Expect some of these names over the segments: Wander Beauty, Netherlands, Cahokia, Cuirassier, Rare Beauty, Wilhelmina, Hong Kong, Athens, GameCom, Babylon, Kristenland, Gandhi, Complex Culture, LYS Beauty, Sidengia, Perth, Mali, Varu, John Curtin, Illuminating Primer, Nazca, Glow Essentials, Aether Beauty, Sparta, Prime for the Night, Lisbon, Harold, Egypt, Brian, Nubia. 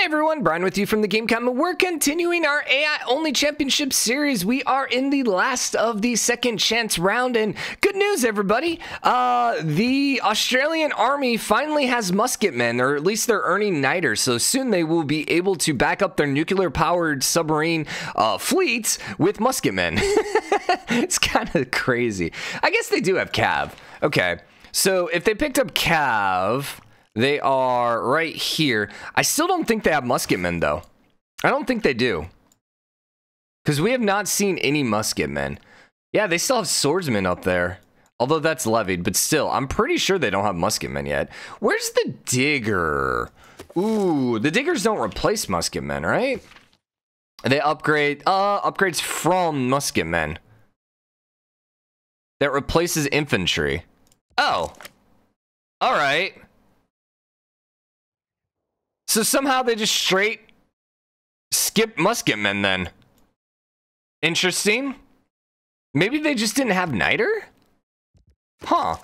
Hey everyone, Brian with you from the GameCom. We're continuing our AI-only championship series. We are in the last of the second chance round, and good news, everybody. The Australian Army finally has musketmen, or at least they're earning nighters, so soon they will be able to back up their nuclear-powered submarine fleets with musketmen. It's kind of crazy. I guess they do have cav. Okay, so if they picked up cav... They are right here. I still don't think they have musketmen, though. I don't think they do. Because we have not seen any musketmen. Yeah, they still have swordsmen up there. Although that's levied, but still, I'm pretty sure they don't have musketmen yet. Where's the digger? Ooh, the diggers don't replace musketmen, right? They upgrade, upgrades from musketmen. That replaces infantry. Oh. All right. So somehow they just straight skip musketmen then. Interesting. Maybe they just didn't have niter? Huh.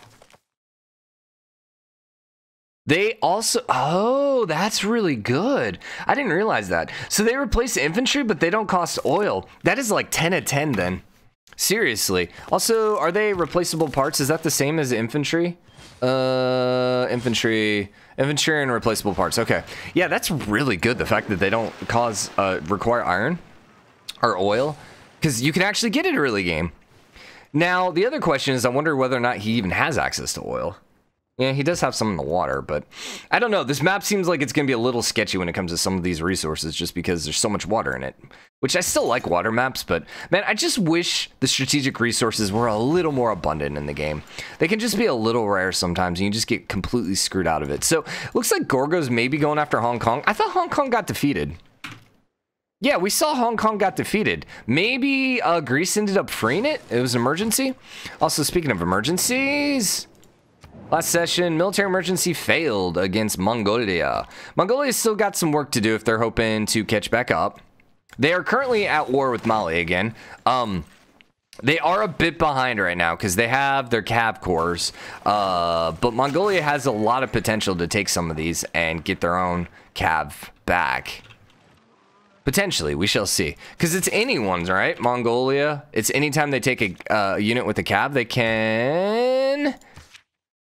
They also... Oh, that's really good. I didn't realize that. So they replace infantry, but they don't cost oil. That is like 10 of 10 then. Seriously. Also, are they replaceable parts? Is that the same as infantry? Infantry and replaceable parts. Okay. Yeah, that's really good. The fact that they don't cause, require iron or oil, because you can actually get it early game. Now, the other question is, I wonder whether or not he even has access to oil. Yeah, he does have some in the water, but I don't know. This map seems like it's going to be a little sketchy when it comes to some of these resources, just because there's so much water in it, which I still like water maps, but man, I just wish the strategic resources were a little more abundant in the game. They can just be a little rare sometimes, and you just get completely screwed out of it. So looks like Gorgo's maybe going after Hong Kong. I thought Hong Kong got defeated. Yeah, we saw Hong Kong got defeated. Maybe Greece ended up freeing it. It was an emergency. Also, speaking of emergencies... Last session, military emergency failed against Mongolia. Mongolia's still got some work to do if they're hoping to catch back up. They are currently at war with Mali again. They are a bit behind right now because they have their cav cores. But Mongolia has a lot of potential to take some of these and get their own cav back. Potentially, we shall see. Because it's anyone's, right? Mongolia. It's anytime they take a unit with a cav, they can...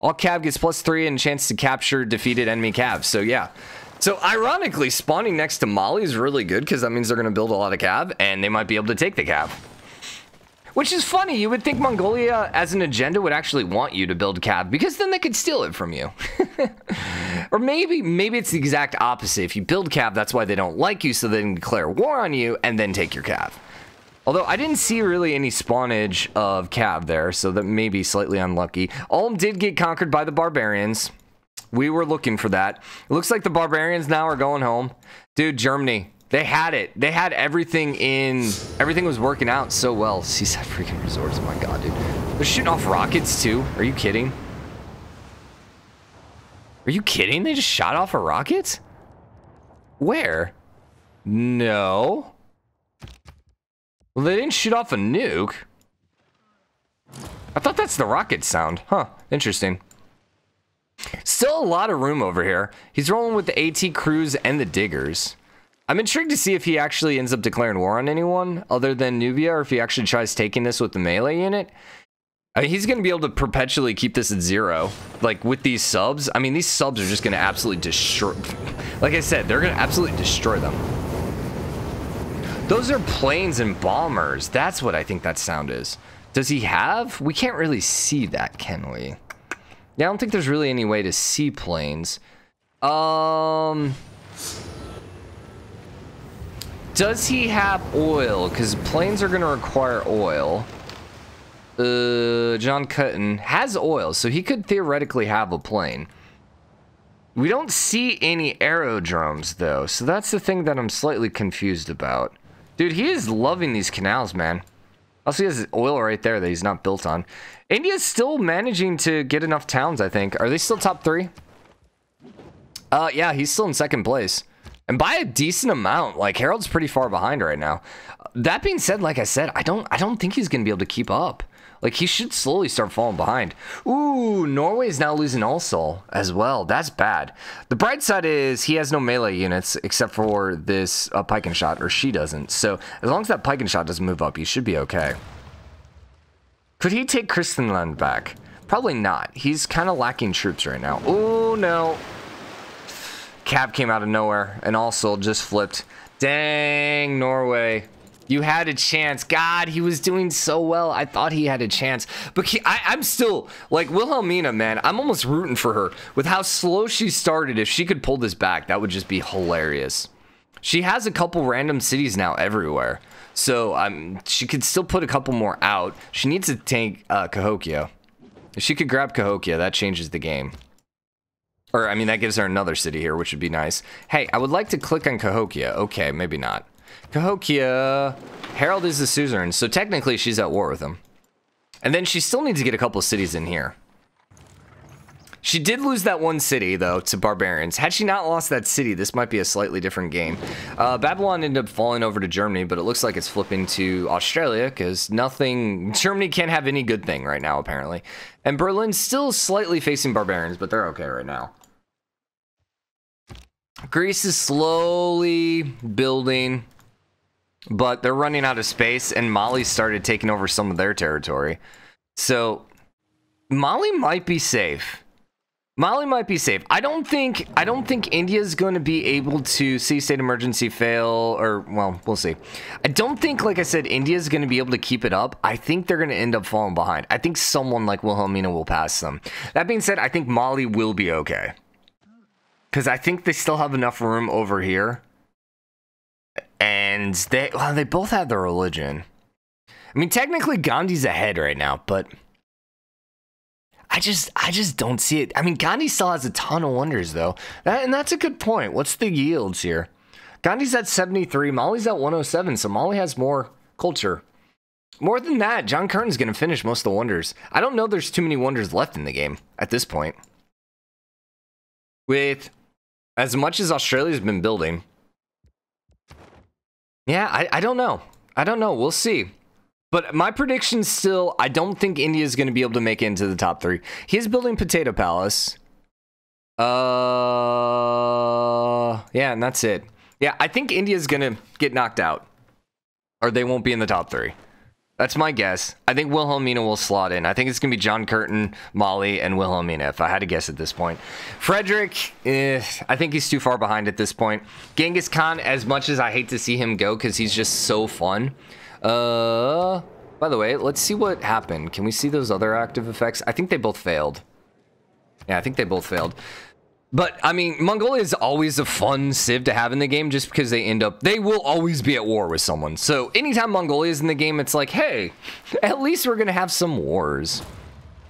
All cav gets +3 and chance to capture defeated enemy cav. So yeah. So ironically, spawning next to Mali is really good because that means they're going to build a lot of cav and they might be able to take the cav. Which is funny. You would think Mongolia as an agenda would actually want you to build cav because then they could steal it from you. Or maybe it's the exact opposite. If you build cav, that's why they don't like you, so they can declare war on you and then take your cav. Although I didn't see really any spawnage of cav there, so that may be slightly unlucky. Ulm did get conquered by the barbarians. We were looking for that. It looks like the barbarians now are going home. Dude, Germany. They had it. They had everything in... Everything was working out so well. Seaside freaking resorts. Oh my god, dude. They're shooting off rockets, too. Are you kidding? Are you kidding? They just shot off a rocket? Where? No... Well, they didn't shoot off a nuke. I thought that's the rocket sound. Huh, interesting. Still a lot of room over here. He's rolling with the AT crews and the diggers. I'm intrigued to see if he actually ends up declaring war on anyone other than Nubia, or if he actually tries taking this with the melee unit. I mean, he's going to be able to perpetually keep this at zero. Like, with these subs. I mean, these subs are just going to absolutely destroy... Like I said, they're going to absolutely destroy them. Those are planes and bombers. That's what I think that sound is. Does he have? We can't really see that, can we? Yeah, I don't think there's really any way to see planes. Does he have oil? Because planes are going to require oil. John Curtin has oil, so he could theoretically have a plane. We don't see any aerodromes, though, so that's the thing that I'm slightly confused about. Dude, he is loving these canals, man. Also, he has oil right there that he's not built on. India's still managing to get enough towns, I think. Are they still top 3? Yeah, he's still in second place. And by a decent amount. Like, Harold's pretty far behind right now. That being said, like I said, I don't think he's going to be able to keep up. Like, he should slowly start falling behind. Ooh, Norway is now losing also as well. That's bad. The bright side is he has no melee units except for this pike and shot, or she doesn't. So as long as that pike and shot doesn't move up, you should be okay. Could he take Kristenland back? Probably not. He's kind of lacking troops right now. Oh, no. Cab came out of nowhere and also just flipped. Dang, Norway. You had a chance. God, he was doing so well. I thought he had a chance. But I'm still, like, Wilhelmina, man, I'm almost rooting for her. With how slow she started, if she could pull this back, that would just be hilarious. She has a couple random cities now everywhere. So she could still put a couple more out. She needs to take Cahokia. If she could grab Cahokia, that changes the game. Or, I mean, that gives her another city here, which would be nice. Hey, I would like to click on Cahokia. Okay, maybe not. Cahokia. Harold is the suzerain, so technically she's at war with him. And then she still needs to get a couple of cities in here. She did lose that one city, though, to barbarians. Had she not lost that city, this might be a slightly different game. Babylon ended up falling over to Germany, but it looks like it's flipping to Australia, because nothing... Germany can't have any good thing right now, apparently. And Berlin's still slightly facing barbarians, but they're okay right now. Greece is slowly building, but they're running out of space, and Mali started taking over some of their territory. So, Mali might be safe. Mali might be safe. I don't think India's going to be able to see state emergency fail, or, well, we'll see. I don't think, like I said, India's going to be able to keep it up. I think they're going to end up falling behind. I think someone like Wilhelmina will pass them. That being said, I think Mali will be okay. Because I think they still have enough room over here. And they both have their religion. I mean, technically Gandhi's ahead right now, but I just don't see it. I mean, Gandhi still has a ton of wonders, though. And that's a good point. What's the yields here? Gandhi's at 73. Mali's at 107, so Mali has more culture. More than that, John Curtin's going to finish most of the wonders. I don't know there's too many wonders left in the game at this point. With as much as Australia's been building. Yeah, I don't know. I don't know. We'll see. But my prediction still, I don't think India's going to be able to make it into the top three. He's building Potato Palace. Yeah, and that's it. Yeah, I think India's going to get knocked out. Or they won't be in the top three. That's my guess. I think Wilhelmina will slot in. I think it's going to be John Curtin, Mali, and Wilhelmina, if I had to guess at this point. Frederick, I think he's too far behind at this point. Genghis Khan, as much as I hate to see him go because he's just so fun. By the way, let's see what happened. Can we see those other active effects? I think they both failed. Yeah, I think they both failed. But, I mean, Mongolia is always a fun civ to have in the game just because they will always be at war with someone. So, anytime Mongolia is in the game, it's like, hey, at least we're going to have some wars.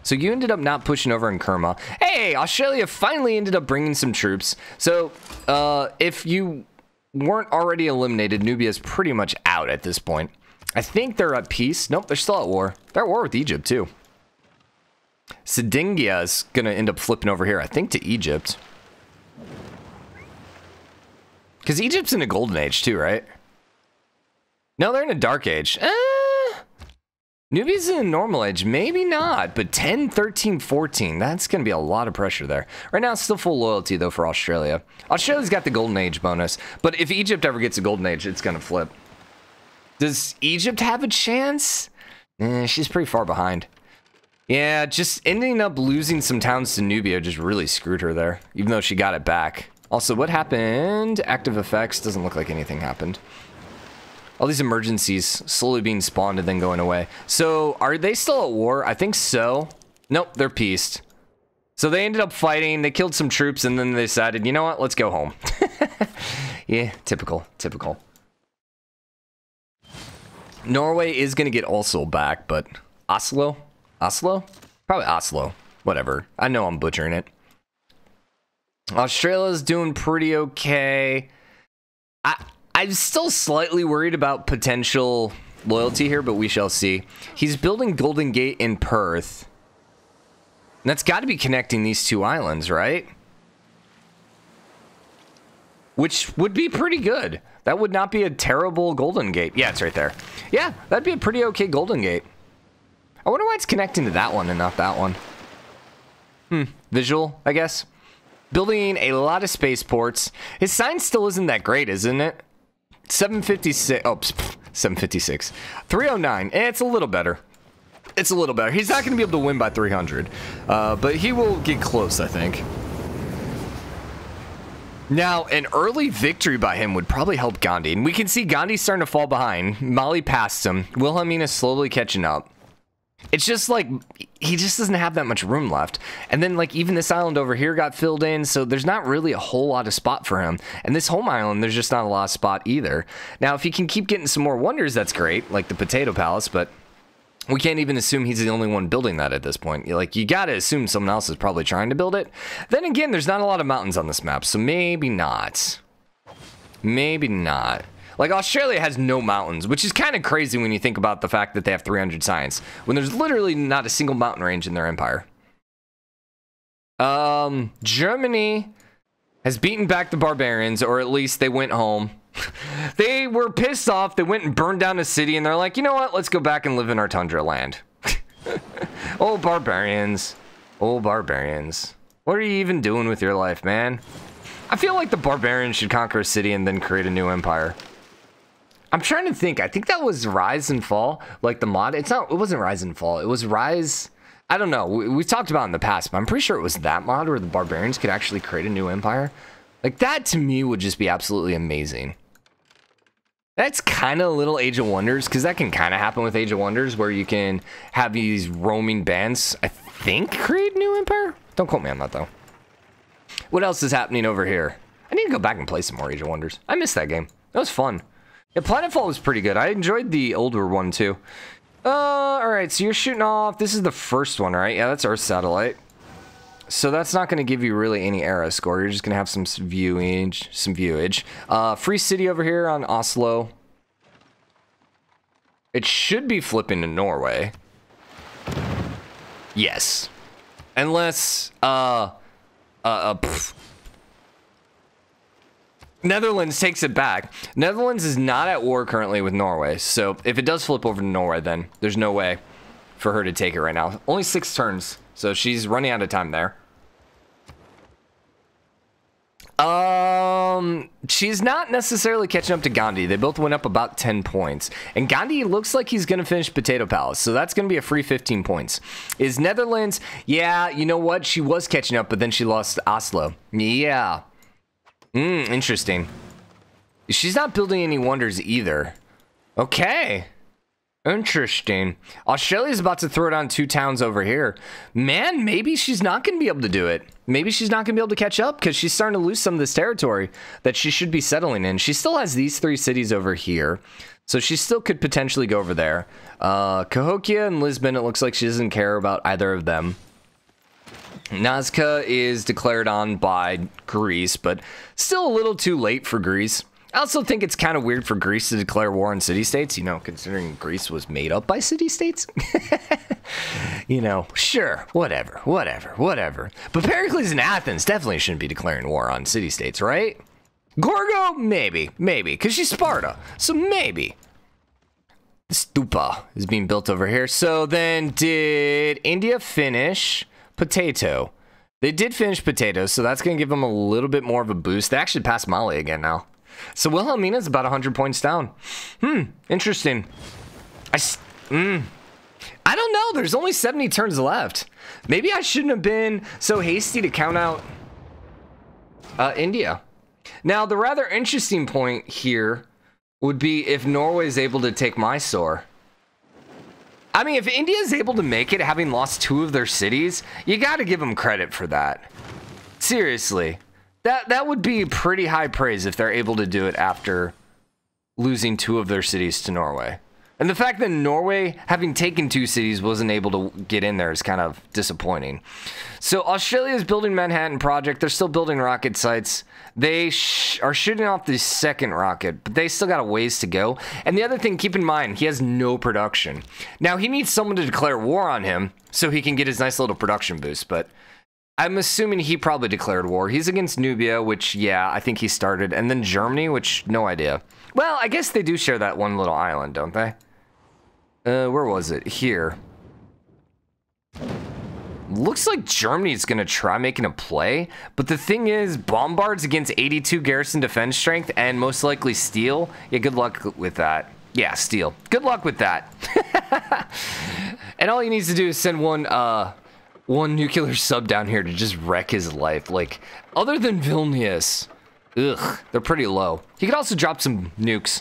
So, you ended up not pushing over in Kerma. Hey, Australia finally ended up bringing some troops. So, if you weren't already eliminated, Nubia is pretty much out at this point. I think they're at peace. Nope, they're still at war. They're at war with Egypt, too. Sidengia is going to end up flipping over here, I think, to Egypt. Because Egypt's in a golden age too, right? No, they're in a dark age. Nubia's in a normal age. Maybe not. But 10, 13, 14. That's going to be a lot of pressure there. Right now, it's still full loyalty, though, for Australia. Australia's got the golden age bonus. But if Egypt ever gets a golden age, it's going to flip. Does Egypt have a chance? She's pretty far behind. Yeah, just ending up losing some towns to Nubia just really screwed her there. Even though she got it back. Also, what happened? Active effects. Doesn't look like anything happened. All these emergencies slowly being spawned and then going away. So, are they still at war? I think so. Nope, they're peaced. So, they ended up fighting. They killed some troops and then they decided, you know what? Let's go home. Yeah, typical. Typical. Norway is going to get Oslo back, but... Oslo? Oslo? Probably Oslo. Whatever. I know I'm butchering it. Australia's doing pretty okay. I'm still slightly worried about potential loyalty here, but we shall see. He's building Golden Gate in Perth. And that's got to be connecting these two islands, right? Which would be pretty good. That would not be a terrible Golden Gate. Yeah, it's right there. Yeah, that'd be a pretty okay Golden Gate. I wonder why it's connecting to that one and not that one. Visual, I guess. Building a lot of spaceports. His sign still isn't that great, isn't it? 756. Oh, 756. 309. It's a little better. It's a little better. He's not going to be able to win by 300. But he will get close, I think. Now, an early victory by him would probably help Gandhi. And we can see Gandhi starting to fall behind. Mali passed him. Wilhelmina slowly catching up. It's just like, he just doesn't have that much room left. And then, like, even this island over here got filled in, so there's not really a whole lot of spot for him. And this home island, there's just not a lot of spot either. Now, if he can keep getting some more wonders, that's great, like the Potato Palace, but we can't even assume he's the only one building that at this point. Like, you gotta assume someone else is probably trying to build it. Then again, there's not a lot of mountains on this map, so maybe not. Maybe not. Like, Australia has no mountains, which is kind of crazy when you think about the fact that they have 300 signs, when there's literally not a single mountain range in their empire. Germany has beaten back the barbarians, or at least they went home. They were pissed off. They went and burned down a city, and they're like, you know what? Let's go back and live in our tundra land. Oh, barbarians. Oh, barbarians. What are you even doing with your life, man? I feel like the barbarians should conquer a city and then create a new empire. I'm trying to think. I think that was Rise and Fall, like the mod. It's not. It wasn't Rise and Fall. It was Rise. I don't know. We've talked about it in the past, but I'm pretty sure it was that mod where the barbarians could actually create a new empire. Like, that to me would just be absolutely amazing. That's kind of a little Age of Wonders, because that can kind of happen with Age of Wonders, where you can have these roaming bands, I think, create a new empire. Don't quote me on that though. What else is happening over here? I need to go back and play some more Age of Wonders. I missed that game. That was fun. Yeah, Planetfall was pretty good. I enjoyed the older one, too. Alright, so you're shooting off. This is the first one, right? Yeah, that's Earth satellite. So that's not going to give you really any era score. You're just going to have some viewing, some viewage. Free City over here on Oslo. It should be flipping to Norway. Yes. Unless, Netherlands takes it back. Netherlands is not at war currently with Norway, so if it does flip over to Norway, then there's no way for her to take it right now. Only 6 turns, so she's running out of time there. She's not necessarily catching up to Gandhi. They both went up about 10 points. And Gandhi looks like he's going to finish Potato Palace, so that's going to be a free 15 points. Is Netherlands... Yeah, you know what? She was catching up, but then she lost Oslo. Yeah. Interesting. She's not building any wonders either. Okay. Interesting. Australia's about to throw down 2 towns over here. Man, maybe she's not going to be able to do it. Maybe she's not going to be able to catch up because she's starting to lose some of this territory that she should be settling in. She still has these 3 cities over here, so she still could potentially go over there. Cahokia and Lisbon, it looks like she doesn't care about either of them. Nazca is declared on by Greece, but still a little too late for Greece. I also think it's kind of weird for Greece to declare war on city-states, you know, considering Greece was made up by city-states. You know, sure, whatever. But Pericles and Athens definitely shouldn't be declaring war on city-states, right? Gorgo? Maybe, because she's Sparta, so maybe. The stupa is being built over here. So then did India finish potato? They did finish potato, so that's going to give them a little bit more of a boost. They actually passed Mali again now. So Wilhelmina's about 100 points down. Interesting. I don't know. There's only 70 turns left. Maybe I shouldn't have been so hasty to count out India. Now, the rather interesting point here would be if Norway is able to take Mysore. I mean, if India is able to make it, having lost 2 of their cities, you got to give them credit for that. Seriously. That would be pretty high praise if they're able to do it after losing 2 of their cities to Norway. And the fact that Norway, having taken 2 cities, wasn't able to get in there is kind of disappointing. So Australia's building Manhattan Project. They're still building rocket sites. They are shooting off the 2nd rocket, but they still got a ways to go. And the other thing, keep in mind, he has no production. Now, he needs someone to declare war on him so he can get his nice little production boost, but... I'm assuming he probably declared war. He's against Nubia, which, yeah, I think he started. And then Germany, which, no idea. Well, I guess they do share that one little island, don't they? Where was it? Here. Looks like Germany's gonna try making a play, but the thing is, bombards against 82 garrison defense strength and most likely steel. Yeah, good luck with that. Yeah, steel. Good luck with that. And all he needs to do is send one nuclear sub down here to just wreck his life. Like, other than Vilnius, ugh, they're pretty low. He could also drop some nukes.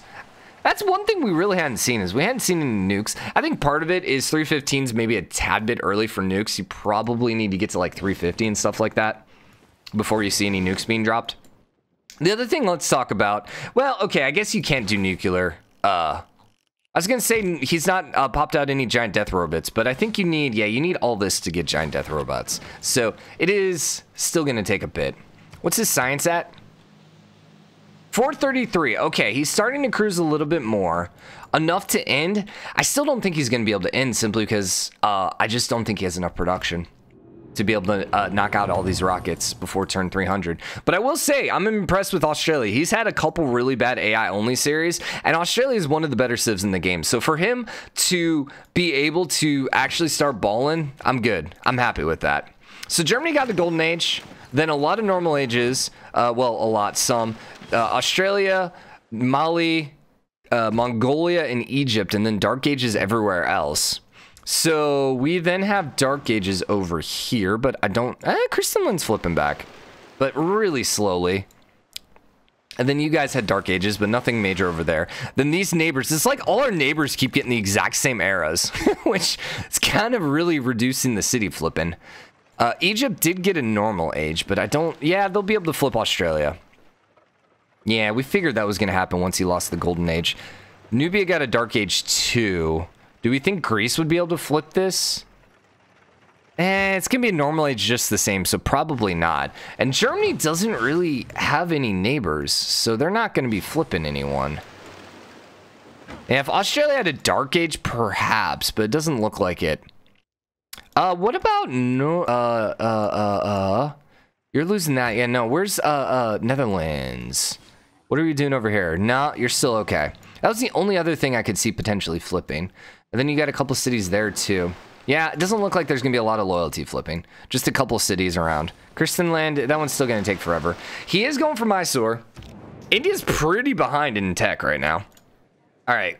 That's one thing we really hadn't seen, is we hadn't seen any nukes. I think part of it is 315's maybe a tad bit early for nukes. You probably need to get to like 350 and stuff like that before you see any nukes being dropped. The other thing let's talk about, well, okay, I guess you can't do nuclear. I was gonna say he's not popped out any giant death robots, but I think you need, yeah, you need all this to get giant death robots. So it is still gonna take a bit. What's his science at? 433. Okay, he's starting to cruise a little bit more. Enough to end. I still don't think he's going to be able to end simply because I just don't think he has enough production to be able to knock out all these rockets before turn 300. But I will say, I'm impressed with Australia. He's had a couple really bad AI-only series, and Australia is one of the better civs in the game. So for him to be able to actually start balling, I'm good. I'm happy with that. So Germany got the Golden Age, then a lot of normal ages. Well, a lot, some. Australia, Mali, Mongolia, and Egypt, and then Dark Ages everywhere else. So we then have Dark Ages over here, but I don't... Kristenland's flipping back, but really slowly. And then you guys had Dark Ages, but nothing major over there. Then these neighbors, it's like all our neighbors keep getting the exact same eras, which it's kind of really reducing the city flipping. Egypt did get a normal age, but I don't... Yeah, they'll be able to flip Australia. Yeah, we figured that was going to happen once he lost the Golden Age. Nubia got a Dark Age 2. Do we think Greece would be able to flip this? Eh, it's going to be a normal age just the same, so probably not. And Germany doesn't really have any neighbors, so they're not going to be flipping anyone. Yeah, if Australia had a Dark Age, perhaps, but it doesn't look like it. What about... You're losing that. Yeah, no, where's Netherlands? What are we doing over here? No, you're still okay. That was the only other thing I could see potentially flipping. And then you got a couple cities there, too. Yeah, it doesn't look like there's going to be a lot of loyalty flipping. Just a couple cities around. Kristenland, that one's still going to take forever. He is going for Mysore. India's pretty behind in tech right now. All right.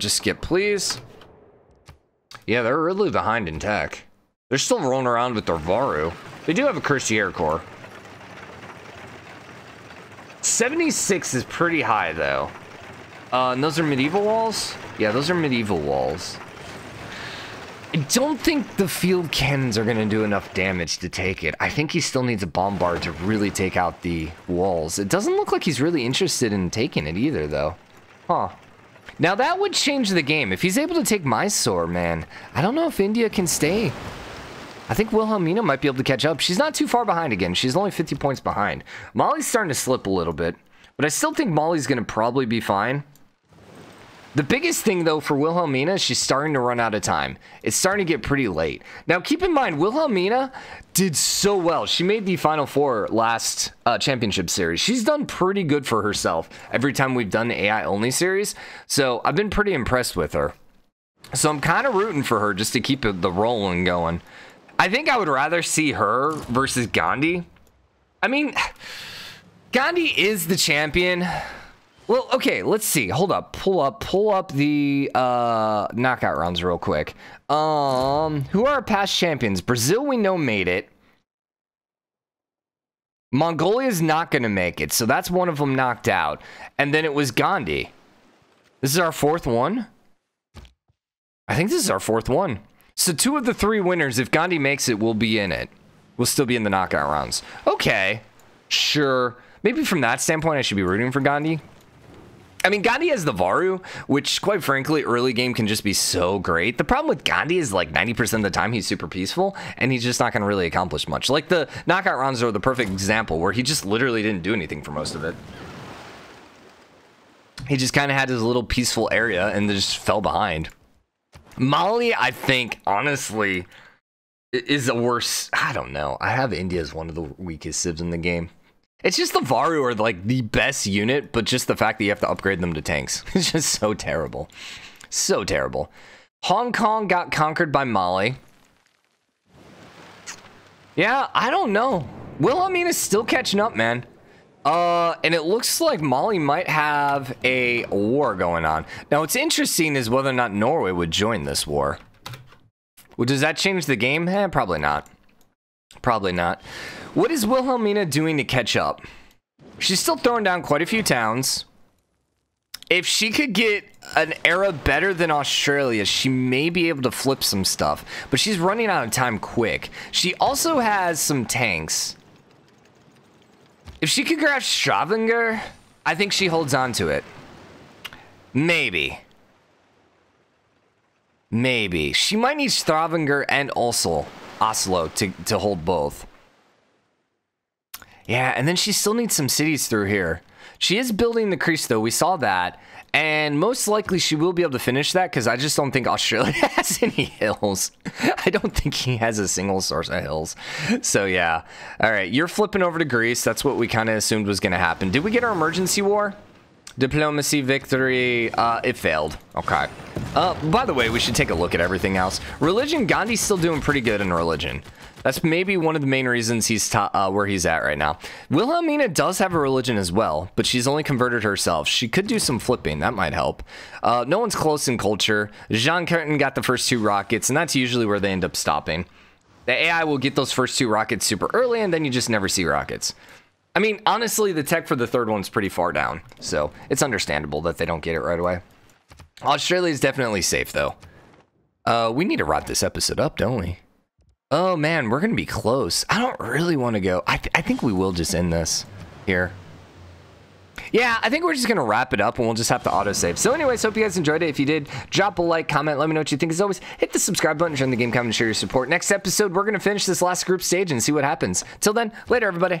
Just skip, please. Yeah, they're really behind in tech. They're still rolling around with their Varu. They do have a Cuirassier Corps. 76 is pretty high, though. And those are medieval walls? Yeah, those are medieval walls. I don't think the field cannons are going to do enough damage to take it. I think he still needs a bombard to really take out the walls. It doesn't look like he's really interested in taking it either, though. Huh. Now, that would change the game. If he's able to take Mysore, man, I don't know if India can stay. I think Wilhelmina might be able to catch up. She's not too far behind again. She's only 50 points behind. Mali's starting to slip a little bit, but I still think Mali's going to probably be fine. The biggest thing, though, for Wilhelmina is she's starting to run out of time. It's starting to get pretty late. Now, keep in mind, Wilhelmina did so well. She made the Final Four last championship series. She's done pretty good for herself every time we've done the AI-only series, so I've been pretty impressed with her. So I'm kind of rooting for her just to keep the rolling going. I think I would rather see her versus Gandhi. I mean, Gandhi is the champion. Well, okay, let's see. Hold up. Pull up the knockout rounds real quick. Who are our past champions? Brazil, we know, made it. Mongolia's not going to make it, so that's one of them knocked out. And then it was Gandhi. This is our fourth one. I think this is our fourth one. So 2 of the 3 winners, if Gandhi makes it, will be in it. We'll still be in the knockout rounds. Okay, sure. Maybe from that standpoint, I should be rooting for Gandhi. I mean, Gandhi has the Varu, which, quite frankly, early game can just be so great. The problem with Gandhi is, like, 90% of the time, he's super peaceful, and he's just not going to really accomplish much. Like, the knockout rounds are the perfect example, where he just literally didn't do anything for most of it. He just kind of had his little peaceful area, and just fell behind. Mali, I think, honestly, is a worse... I don't know. I have India as one of the weakest civs in the game. It's just the Varu are, like, the best unit, but just the fact that you have to upgrade them to tanks. It's just so terrible. So terrible. Hong Kong got conquered by Mali. Yeah, I don't know. Wilhelmina's still catching up, man. And it looks like Mali might have a war going on. Now, what's interesting is whether or not Norway would join this war. Well, does that change the game? Eh, probably not. Probably not. What is Wilhelmina doing to catch up? She's still throwing down quite a few towns. If she could get an era better than Australia, she may be able to flip some stuff. But she's running out of time quick. She also has some tanks. If she could grab Stavanger, I think she holds on to it. Maybe. Maybe. She might need Stavanger and also Oslo to hold both. Yeah, and then she still needs some cities through here. She is building the Crease, though. We saw that. And most likely she will be able to finish that because I just don't think Australia has any hills. I don't think he has a single source of hills. So, yeah. All right. You're flipping over to Greece. That's what we kind of assumed was going to happen. Did we get our emergency war? Diplomacy victory. It failed. Okay. By the way, we should take a look at everything else. Religion, Gandhi's still doing pretty good in religion. That's maybe one of the main reasons he's where he's at right now. Wilhelmina does have a religion as well, but she's only converted herself. She could do some flipping. That might help. No one's close in culture. John Curtin got the first two rockets, and that's usually where they end up stopping. The AI will get those first two rockets super early, and then you just never see rockets. I mean, honestly, the tech for the third one's pretty far down, so it's understandable that they don't get it right away. Australia's definitely safe, though. We need to wrap this episode up, don't we? Oh, man, we're going to be close. I don't really want to go. I think we will just end this here. Yeah, I think we're just going to wrap it up, and we'll just have to autosave. So anyways, hope you guys enjoyed it. If you did, drop a like, comment, let me know what you think. As always, hit the subscribe button, join the GameCom, and share your support. Next episode, we're going to finish this last group stage and see what happens. Till then, later, everybody.